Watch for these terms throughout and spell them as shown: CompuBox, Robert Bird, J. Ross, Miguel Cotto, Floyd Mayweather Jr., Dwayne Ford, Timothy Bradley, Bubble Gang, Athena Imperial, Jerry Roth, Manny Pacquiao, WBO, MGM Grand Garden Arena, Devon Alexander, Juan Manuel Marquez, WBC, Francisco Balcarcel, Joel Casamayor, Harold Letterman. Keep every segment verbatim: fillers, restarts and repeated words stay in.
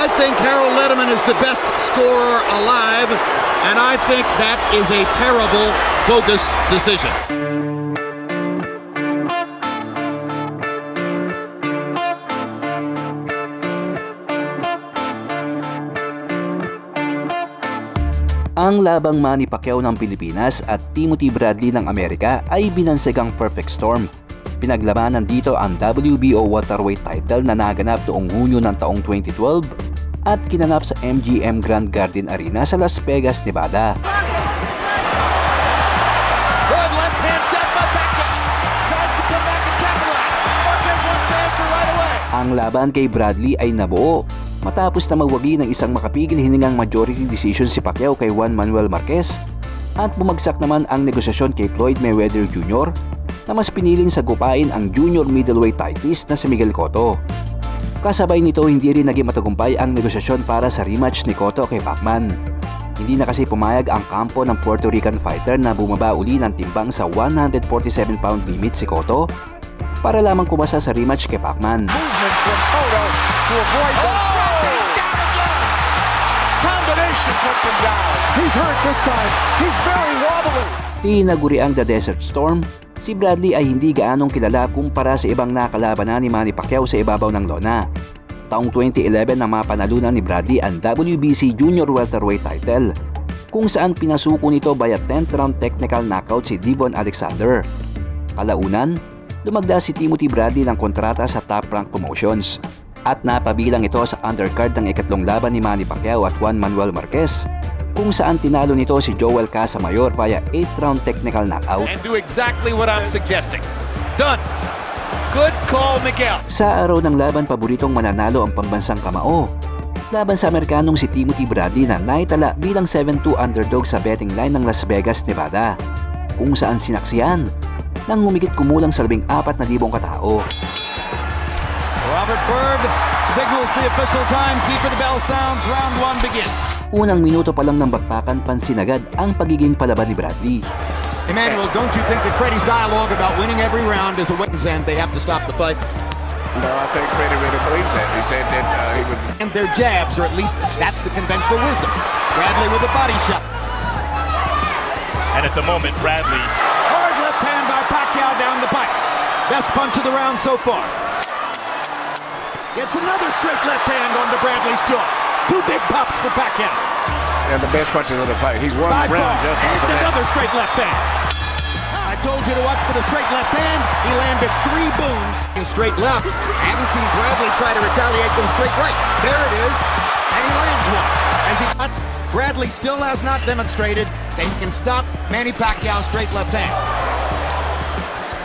I think Harold Letterman is the best scorer alive, and I think that is a terrible, bogus decision. Ang labang Manny Pacquiao ng Pilipinas at Timothy Bradley ng Amerika ay binansagang perfect storm. Pinaglabanan dito ang W B O Waterweight title na naganap noong Hunyo ng taong twenty twelve at kinanap sa M G M Grand Garden Arena sa Las Vegas, Nevada. Ang laban kay Bradley ay nabuo matapos na magwagi ng isang makapigil hiningang majority decision si Pacquiao kay Juan Manuel Marquez, at bumagsak naman ang negosasyon kay Floyd Mayweather Junior na mas piniling sagupain ang junior middleweight titleist na si Miguel Cotto. Kasabay nito, hindi rin naging matagumpay ang negosasyon para sa rematch ni Cotto kay Pacman. Hindi na kasi pumayag ang kampo ng Puerto Rican fighter na bumaba uli ng timbang sa one forty-seven pound limit si Cotto para lamang kumasa sa rematch kay Pacman. Tinaguri ang The Desert Storm. Si Bradley ay hindi gaanong kilala kumpara sa ibang nakalaban na ni Manny Pacquiao sa ibabaw ng lona. Taong twenty eleven na mapanalunan ni Bradley ang W B C Junior Welterweight title, kung saan pinasuko nito by a tenth round technical knockout si Devon Alexander. Kalaunan, lumagda si Timothy Bradley ng kontrata sa Top Rank Promotions at napabilang ito sa undercard ng ikatlong laban ni Manny Pacquiao at Juan Manuel Marquez, kung saan tinalo nito si Joel Casamayor via eighth round technical knockout. And do exactly what I'm suggesting. Done. Good call, Miguel. Sa araw ng laban, paboritong mananalo ang pambansang kamao laban sa Amerikanong si Timothy Bradley na naitala bilang seven two underdog sa betting line ng Las Vegas, Nevada, kung saan sinaksihan ng humigit kumulang sa labing apat na libong katao. Robert Bird signals the official time. Keeper, the bell sounds. Round one begins. Unang minuto pa lang ng bakbakan, pansin agad ang pagiging palaban ni Bradley. Emmanuel, don't you think that Freddie's dialogue about winning every round is a weapons and they have to stop the fight? No, I think Freddie really believes that. He said that uh, he would. And their jabs, or at least that's the conventional wisdom. Bradley with a body shot. And at the moment, Bradley. Hard left hand by Pacquiao down the pipe. Best punch of the round so far. It's another straight left hand onto Bradley's jaw. Two big pops for Pacquiao. And the best punches of the fight. He's won the round just off the bat. Another straight left hand. I told you to watch for the straight left hand. He landed three booms in straight left. I haven't seen Bradley try to retaliate with a straight right. There it is. And he lands one. As he cuts, Bradley still has not demonstrated that he can stop Manny Pacquiao's straight left hand.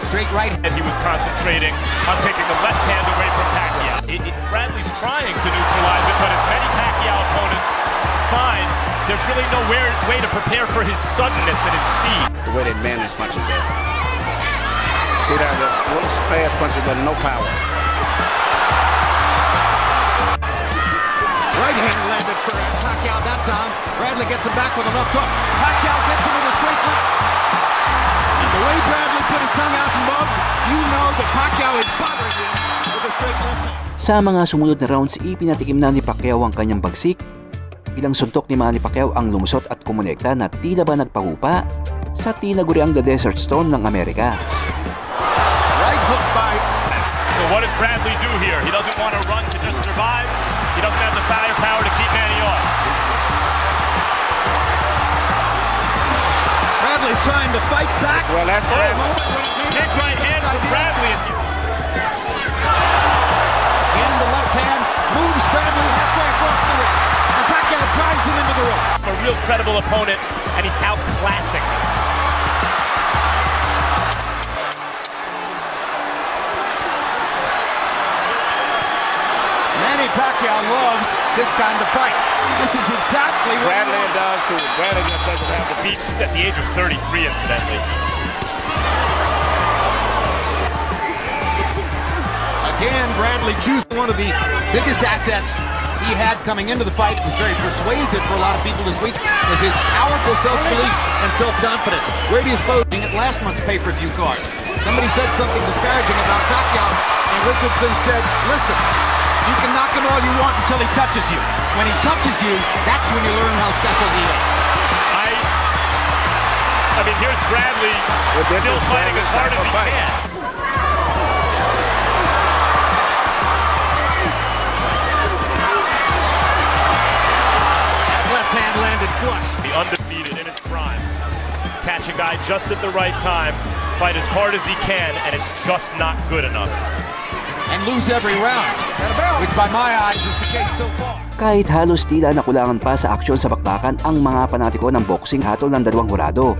Straight right hand. And he was concentrating on taking the left hand away from Pacquiao. It, it, Bradley's trying to neutralize it, but as many Pacquiao opponents find, there's really no way, way to prepare for his suddenness and his speed. The way that man is punches there. See that? Those fast punches that no power. Right hand landed for Pacquiao that time. Bradley gets him back with a left hook. Pacquiao gets him with a straight left. And the way Bradley put his tongue out and mugged, you know that Pacquiao is bothering him with a straight left hook. Sa mga sumunod na rounds, ipinatikim na ni Pacquiao ang kanyang bagsik. Ilang suntok ni Manny Pacquiao ang lumusot at kumonekta na tila ba nagpagupa sa tinaguriang The Desert Storm ng Amerika. Right hook by. So what does Bradley do here? He doesn't want to run to just survive. He doesn't have the firepower to keep Manny off. Bradley's trying to fight back. Well, that's oh, right. Big right hand from Bradley. Moves Bradley halfway across the ring, and Pacquiao drives him into the ropes. A real credible opponent, and he's outclassing him. Manny Pacquiao loves this kind of fight. This is exactly what Bradley does to him. Bradley just doesn't have the beats at the age of thirty-three, incidentally. Again, Bradley choosing one of the biggest assets he had coming into the fight. It was very persuasive for a lot of people this week. Was his powerful self-belief and self-confidence. Radius boasting at last month's pay-per-view card. Somebody said something disparaging about Pacquiao, and Richardson said, "Listen, You can knock him all you want until he touches you. When he touches you, that's when you learn how special he is. I, I mean, here's Bradley still fighting as hard as he can. Hand landed flush. The undefeated in its prime. Catch a guy just at the right time, fight as hard as he can, and it's just not good enough. And lose every round, which by my eyes is the case so far. Kahit halos tila nakulangan pa sa aksyon sa bakbakan ang mga panatiko ng boxing hatol ng dalawang hurado,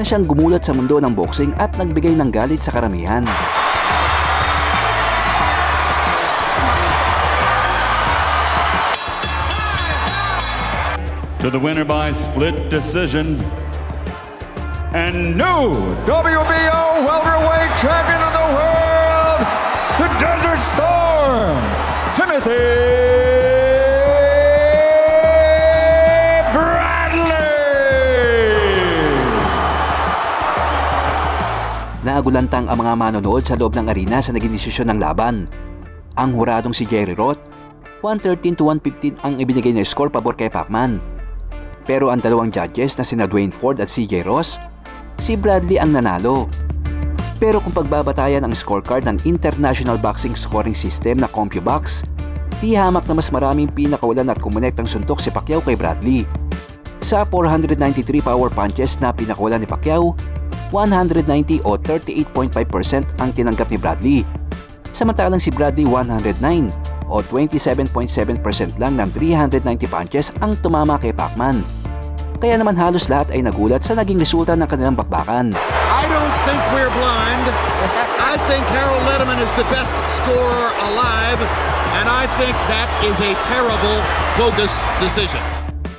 na siyang gumulat sa mundo ng boxing at nagbigay ng galit sa karamihan. To the winner by split decision and new W B O welterweight champion of the world, the Desert Storm, Timothy Bradley! Nagulantang ang mga manonood sa loob ng arena sa naging desisyon ng laban. Ang huradong si Jerry Roth, one thirteen to one fifteen ang ibinigay na score pabor kay Pacman. Pero ang dalawang judges na sina Dwayne Ford at si J. Ross, si Bradley ang nanalo. Pero kung pagbabatayan ang scorecard ng International Boxing Scoring System na CompuBox, tihamak na mas maraming pinakawalan at kumonektang suntok si Pacquiao kay Bradley. Sa four ninety-three power punches na pinakawalan ni Pacquiao, one ninety o thirty-eight point five percent ang tinanggap ni Bradley. Samantalang si Bradley one oh nine. O twenty-seven point seven percent lang ng three ninety punches ang tumama kay Pacman. Kaya naman halos lahat ay nagulat sa naging resulta ng kanilang bakbakan. I don't think we're blind. I think Harold Letterman is the best scorer alive and I think that is a terrible bogus decision.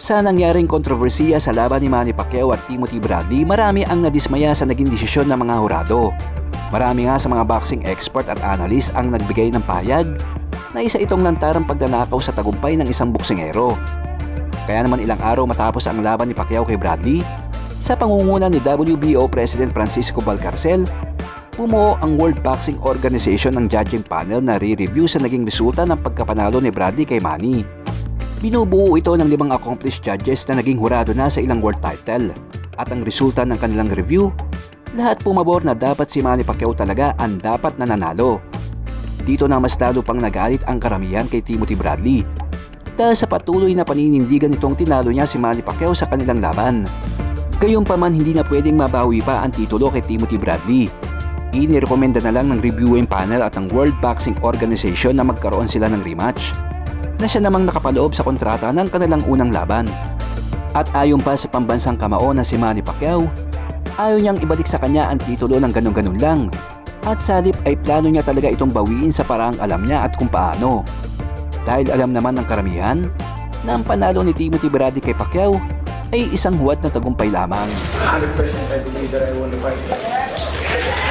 Sa nangyaring kontrobersiya sa laban ni Manny Pacquiao at Timothy Bradley, marami ang nadismaya sa naging desisyon ng mga hurado. Marami nga sa mga boxing expert at analyst ang nagbigay ng pahayag na isa itong lantarang pagdanakaw sa tagumpay ng isang boksingero. Kaya naman ilang araw matapos ang laban ni Pacquiao kay Bradley, sa pangunguna ni W B O President Francisco Balcarcel, bumuo ang World Boxing Organization ng judging panel na re-review sa naging resulta ng pagkapanalo ni Bradley kay Manny. Binubuo ito ng limang accomplished judges na naging hurado na sa ilang world title. At ang resulta ng kanilang review, lahat pumabor na dapat si Manny Pacquiao talaga ang dapat na nanalo. Dito na mas lalo pang nagalit ang karamihan kay Timothy Bradley dahil sa patuloy na paninindigan nitong tinalo niya si Manny Pacquiao sa kanilang laban. Gayunpaman, hindi na pwedeng mabawi pa ang titulo kay Timothy Bradley. Inirekomenda na lang ng reviewing panel at ng World Boxing Organization na magkaroon sila ng rematch na siya namang nakapaloob sa kontrata ng kanilang unang laban. At ayon pa sa pambansang kamao na si Manny Pacquiao, ayaw niyang ibalik sa kanya ang titulo ng ganun-ganun lang. At salip ay plano niya talaga itong bawiin sa paraang alam niya at kung paano. Dahil alam naman ng karamihan na ang panalo ni Timothy Bradley kay Pacquiao ay isang huwad na tagumpay lamang. one hundred percent I believe that I won the fight.